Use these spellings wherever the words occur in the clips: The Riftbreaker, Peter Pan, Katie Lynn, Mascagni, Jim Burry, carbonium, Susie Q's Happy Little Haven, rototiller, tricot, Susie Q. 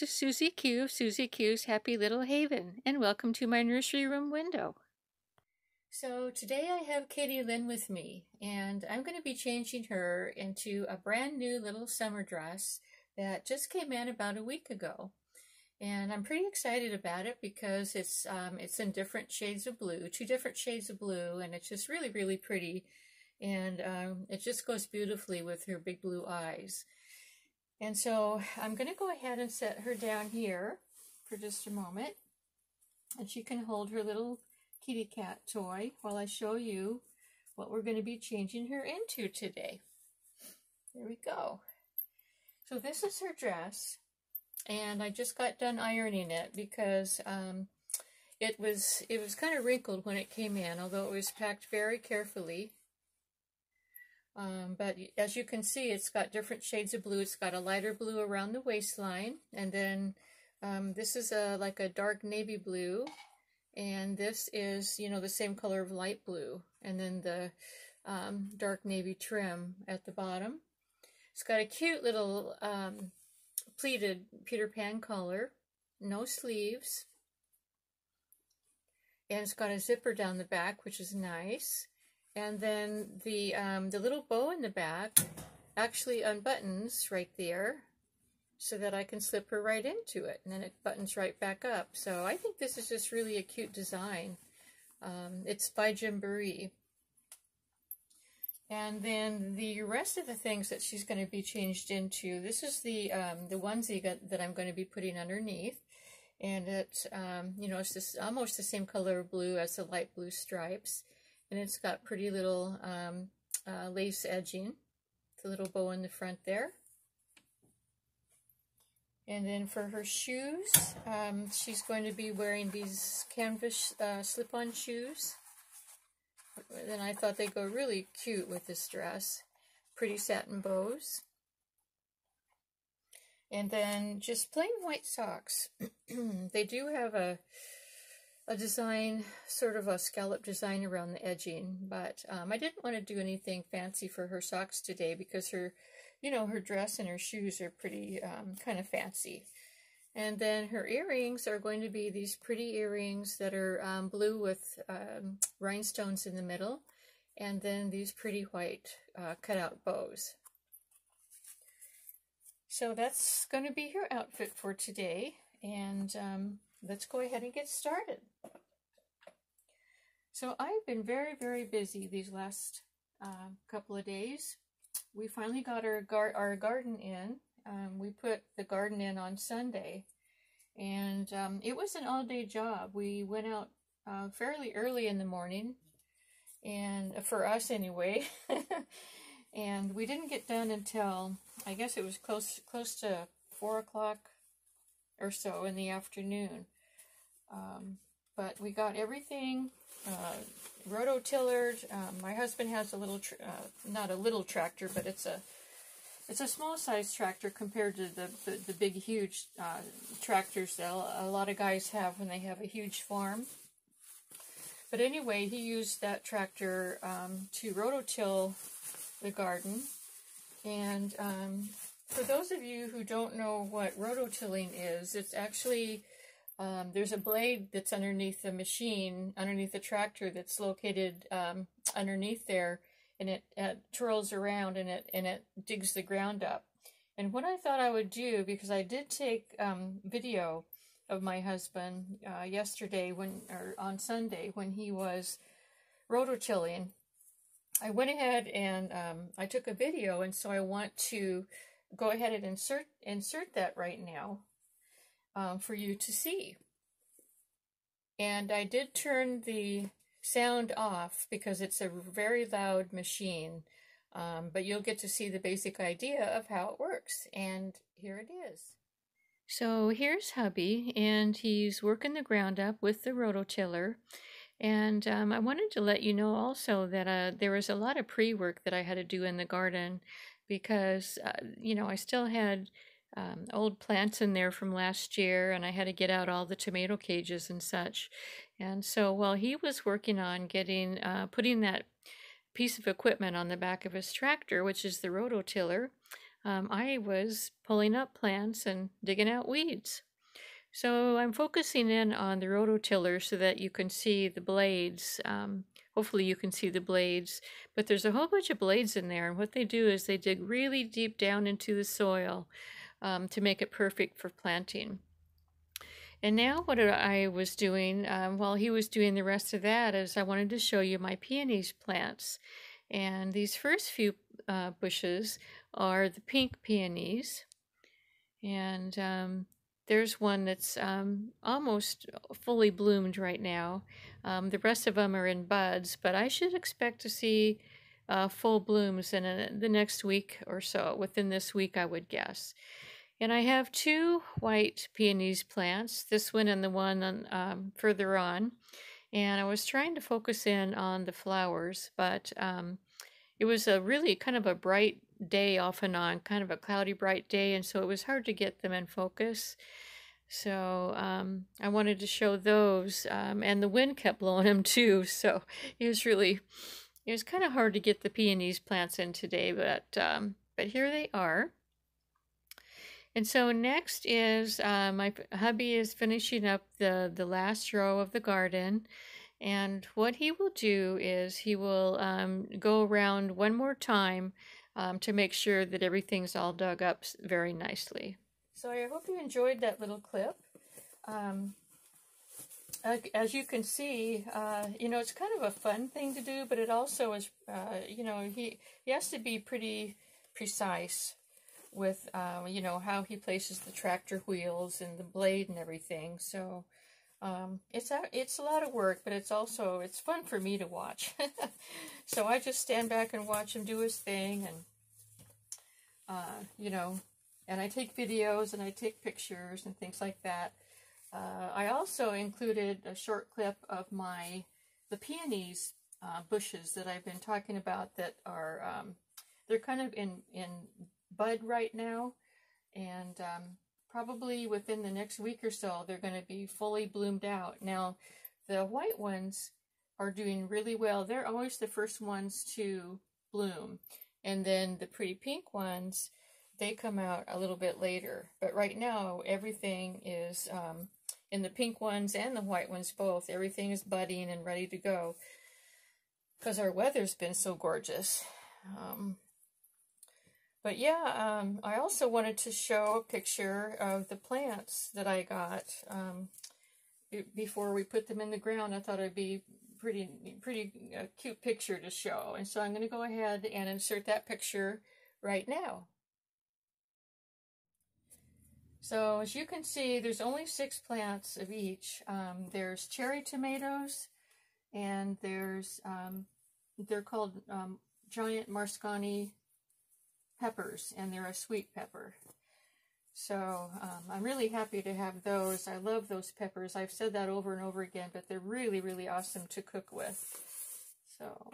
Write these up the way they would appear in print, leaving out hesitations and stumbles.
This is Susie Q, Susie Q's Happy Little Haven, and welcome to my nursery room window. So today I have Katie Lynn with me, and I'm going to be changing her into a brand new little summer dress that just came in about a week ago. And I'm pretty excited about it because it's in different shades of blue, two different shades of blue, and it's just really, really pretty. And it just goes beautifully with her big blue eyes. And so I'm going to go ahead and set her down here for just a moment. And she can hold her little kitty cat toy while I show you what we're going to be changing her into today. There we go. So this is her dress. And I just got done ironing it because it was kind of wrinkled when it came in, although it was packed very carefully. But as you can see, it's got different shades of blue. It's got a lighter blue around the waistline, and then this is like a dark navy blue, and this is, you know, the same color of light blue, and then the dark navy trim at the bottom. It's got a cute little pleated Peter Pan collar, no sleeves, and it's got a zipper down the back, which is nice. And then the little bow in the back actually unbuttons right there so that I can slip her right into it. And then it buttons right back up. So I think this is just really a cute design. It's by Jim Burry. And then the rest of the things that she's going to be changed into, this is the onesie that I'm going to be putting underneath. And it's, you know, it's just almost the same color of blue as the light blue stripes. And it's got pretty little lace edging, the little bow in the front there. And then for her shoes, she's going to be wearing these canvas slip-on shoes. And I thought they go really cute with this dress. Pretty satin bows. And then just plain white socks. They do have a design, sort of a scallop design around the edging, but I didn't want to do anything fancy for her socks today because her, you know, her dress and her shoes are pretty kind of fancy. And then her earrings are going to be these pretty earrings that are blue with rhinestones in the middle, and then these pretty white cutout bows. So that's going to be her outfit for today, and let's go ahead and get started. So I've been very, very busy these last couple of days. We finally got our garden in. We put the garden in on Sunday, and it was an all-day job. We went out fairly early in the morning, and for us anyway, and we didn't get done until, I guess it was close to 4 o'clock or so in the afternoon. But we got everything rototillered. My husband has a little, not a little tractor, but it's a small size tractor compared to the big, huge tractors that a lot of guys have when they have a huge farm. But anyway, he used that tractor to rototill the garden. And for those of you who don't know what rototilling is, it's actually... there's a blade that's underneath the machine, underneath the tractor, that's located underneath there, and it twirls around and it digs the ground up. And what I thought I would do, because I did take video of my husband yesterday on Sunday when he was rototilling, I went ahead and I took a video, and so I want to go ahead and insert that right now. For you to see. And I did turn the sound off because it's a very loud machine, but you'll get to see the basic idea of how it works. And here it is. So here's hubby, and he's working the ground up with the rototiller. And I wanted to let you know also that there was a lot of pre-work that I had to do in the garden because, you know, I still had old plants in there from last year, and I had to get out all the tomato cages and such. And so while he was working on putting that piece of equipment on the back of his tractor, which is the rototiller, I was pulling up plants and digging out weeds. So I'm focusing in on the rototiller so that you can see the blades. Hopefully you can see the blades, but there's a whole bunch of blades in there, and what they do is they dig really deep down into the soil to make it perfect for planting. And now what I was doing while he was doing the rest of that is I wanted to show you my peonies plants. And these first few bushes are the pink peonies. And there's one that's almost fully bloomed right now. The rest of them are in buds, but I should expect to see full blooms in the next week or so. Within this week, I would guess. And I have two white peonies plants, this one and the one on, further on. And I was trying to focus in on the flowers, but it was a really kind of a bright day off and on, kind of a cloudy, bright day, and so it was hard to get them in focus. So I wanted to show those, and the wind kept blowing them too, so it was kind of hard to get the peonies plants in today, but here they are. And so next is my hubby is finishing up the last row of the garden, and what he will do is he will go around one more time to make sure that everything's all dug up very nicely. So I hope you enjoyed that little clip. As you can see, you know, it's kind of a fun thing to do, but it also is, you know, he has to be pretty precise with, you know, how he places the tractor wheels and the blade and everything. So it's a lot of work, but it's fun for me to watch. So I just stand back and watch him do his thing, and, you know, and I take videos and I take pictures and things like that. I also included a short clip of the peonies bushes that I've been talking about that are, they're kind of in bud right now, and probably within the next week or so they're going to be fully bloomed out. Now the white ones are doing really well. They're always the first ones to bloom, and then the pretty pink ones, they come out a little bit later, but right now everything is in the pink ones and the white ones both, everything is budding and ready to go because our weather's been so gorgeous. But yeah, I also wanted to show a picture of the plants that I got before we put them in the ground. I thought it'd be pretty cute picture to show. And so I'm going to go ahead and insert that picture right now. So as you can see, there's only 6 plants of each. There's cherry tomatoes, and there's, they're called giant Mascagni peppers, and they're a sweet pepper. So I'm really happy to have those. I love those peppers. I've said that over and over again, but they're really, really awesome to cook with. So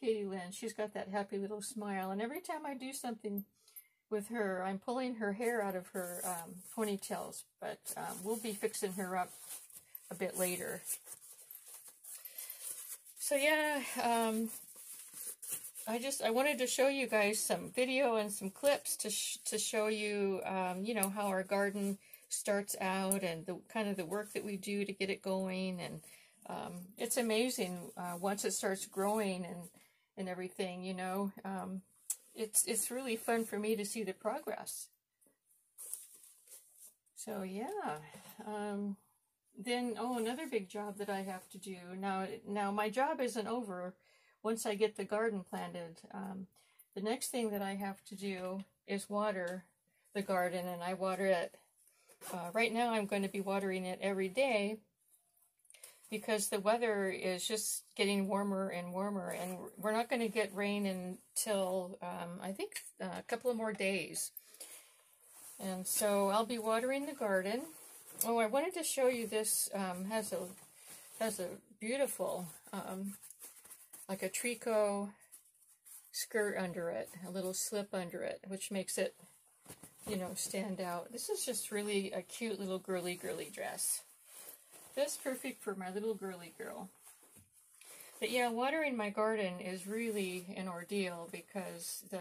Katie Lynn, she's got that happy little smile. And every time I do something with her, I'm pulling her hair out of her ponytails, but we'll be fixing her up a bit later. So yeah, I wanted to show you guys some video and some clips to show you, you know, how our garden starts out and the kind of the work that we do to get it going. And it's amazing once it starts growing and everything, you know, it's really fun for me to see the progress. So yeah, then, oh, another big job that I have to do. Now my job isn't over. Once I get the garden planted, the next thing that I have to do is water the garden, and I water it. Right now I'm going to be watering it every day because the weather is just getting warmer and warmer, and we're not going to get rain until, I think, a couple of more days. And so I'll be watering the garden. Oh, I wanted to show you this. Has a beautiful... like a tricot skirt under it, a little slip under it, which makes it, you know, stand out. This is just really a cute little girly dress. That's perfect for my little girly girl. But yeah, watering my garden is really an ordeal because the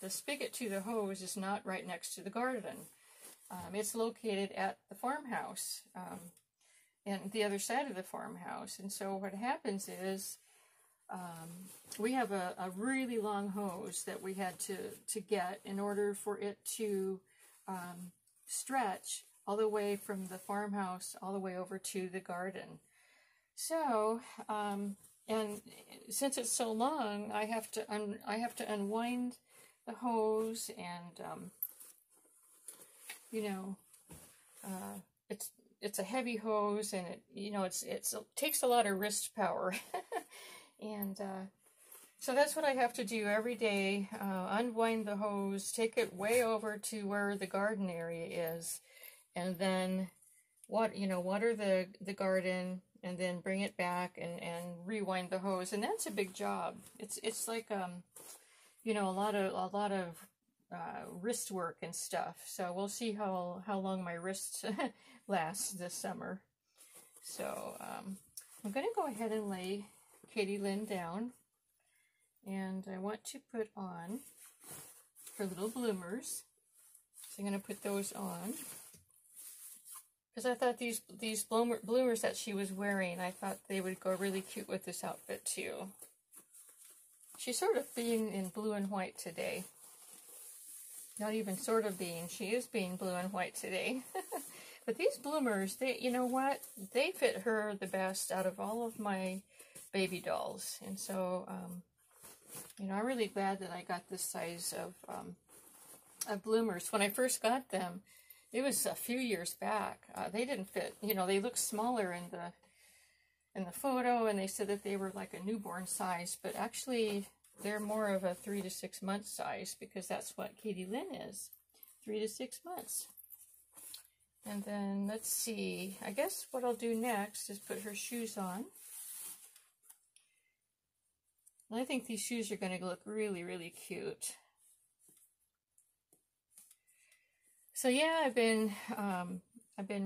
the spigot to the hose is not right next to the garden. It's located at the farmhouse, and the other side of the farmhouse. And so what happens is we have a really long hose that we had to get in order for it to stretch all the way from the farmhouse all the way over to the garden. So, and since it's so long, I have to unwind the hose, and you know, it's a heavy hose, and it, you know, it takes a lot of wrist power, and so that's what I have to do every day: unwind the hose, take it way over to where the garden area is, and then water the garden, and then bring it back and rewind the hose. And that's a big job. It's like you know, a lot of wrist work and stuff. So we'll see how long my wrists last this summer. So I'm going to go ahead and lay Katie Lynn down, and I want to put on her little bloomers. So I'm going to put those on, because I thought these bloomers that she was wearing, I thought they would go really cute with this outfit too. She's sort of being in blue and white today. Not even sort of being, she is being blue and white today. But these bloomers, they, you know what, they fit her the best out of all of my baby dolls. And so, you know, I'm really glad that I got this size of bloomers. When I first got them, it was a few years back. They didn't fit. You know, they looked smaller in the photo, and they said that they were like a newborn size, but actually they're more of a 3 to 6 month size, because that's what Katie Lynn is, 3 to 6 months. And then let's see. I guess what I'll do next is put her shoes on. And I think these shoes are going to look really, really cute. So yeah, I've been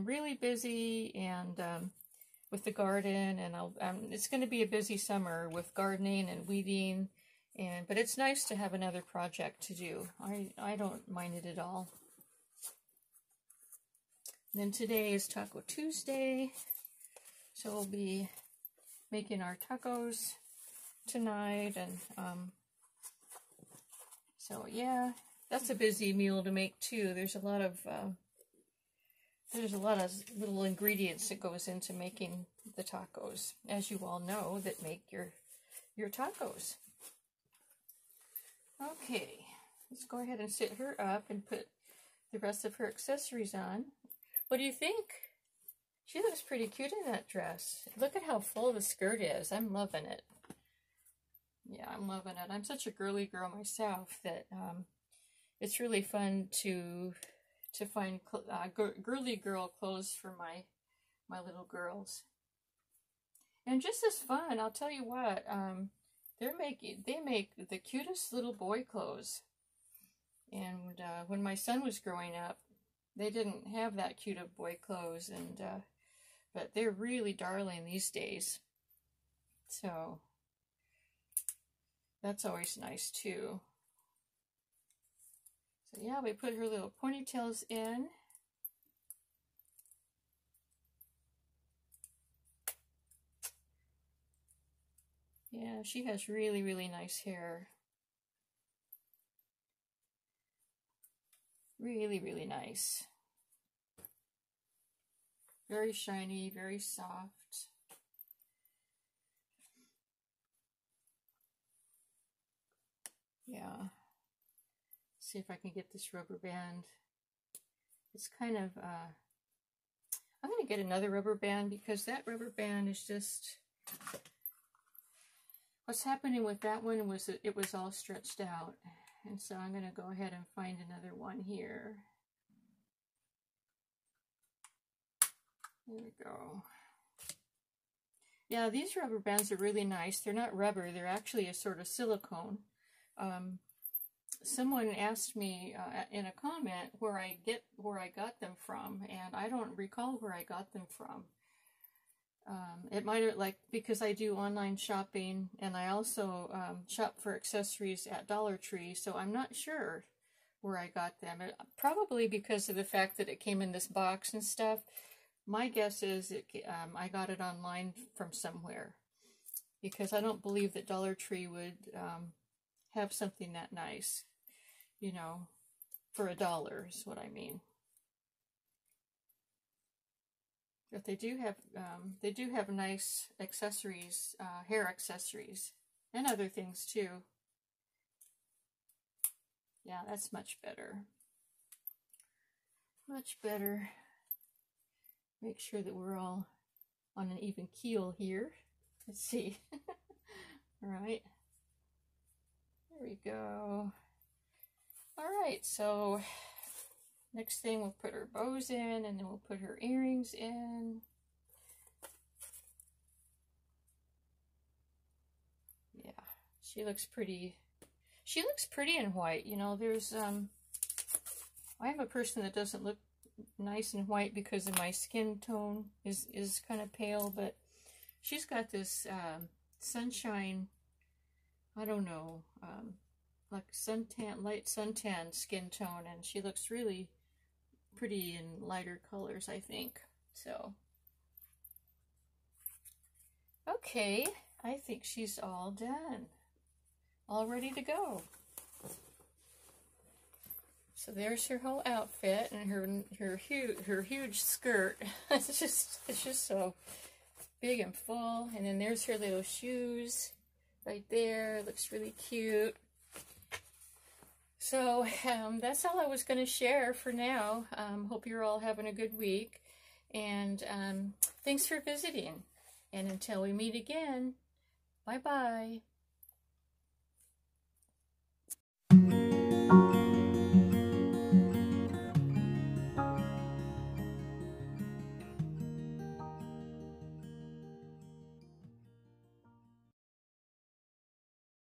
really busy, and with the garden, and it's going to be a busy summer with gardening and weeding, but it's nice to have another project to do. I don't mind it at all. And then today is Taco Tuesday, so we'll be making our tacos tonight, and so yeah. That's a busy meal to make too. There's a lot of little ingredients that goes into making the tacos, as you all know, that make your tacos. Okay, let's go ahead and sit her up and put the rest of her accessories on. What do you think? She looks pretty cute in that dress. Look at how full the skirt is. I'm loving it. Yeah, I'm loving it. I'm such a girly girl myself that it's really fun to find girly girl clothes for my little girls. And just as fun, I'll tell you what, they make the cutest little boy clothes. And when my son was growing up, they didn't have that cute of boy clothes, and but they're really darling these days. So that's always nice too. So yeah, we put her little ponytails in. Yeah, she has really, really nice hair. Really, really nice. Very shiny, very soft. Yeah. See if I can get this rubber band. It's kind of I'm gonna get another rubber band, because that rubber band is just, what's happening with that one was that it was all stretched out, and so I'm gonna go ahead and find another one here. There we go. Yeah, these rubber bands are really nice. They're not rubber, they're actually a sort of silicone. Someone asked me in a comment where I got them from, and I don't recall where I got them from. It might, like, because I do online shopping, and I also shop for accessories at Dollar Tree, so I'm not sure where I got them. It, probably because of the fact that it came in this box and stuff. My guess is it, I got it online from somewhere, because I don't believe that Dollar Tree would have something that nice, you know, for $1 is what I mean. But they do have nice accessories, hair accessories, and other things too. Yeah, that's much better. Much better. Make sure that we're all on an even keel here. Let's see. All right. There we go. All right, so next thing, we'll put her bows in, and then we'll put her earrings in. Yeah, she looks pretty. She looks pretty in white. You know, there's, I'm a person that doesn't look nice in white because of my skin tone is kind of pale, but she's got this sunshine, I don't know, like suntan, light suntan skin tone, and she looks really pretty in lighter colors, I think. So, okay, I think she's all done, all ready to go. So there's her whole outfit, and her huge skirt. it's just so big and full. And then there's her little shoes right there. Looks really cute. So that's all I was going to share for now. Hope you're all having a good week, and thanks for visiting. And until we meet again, bye-bye.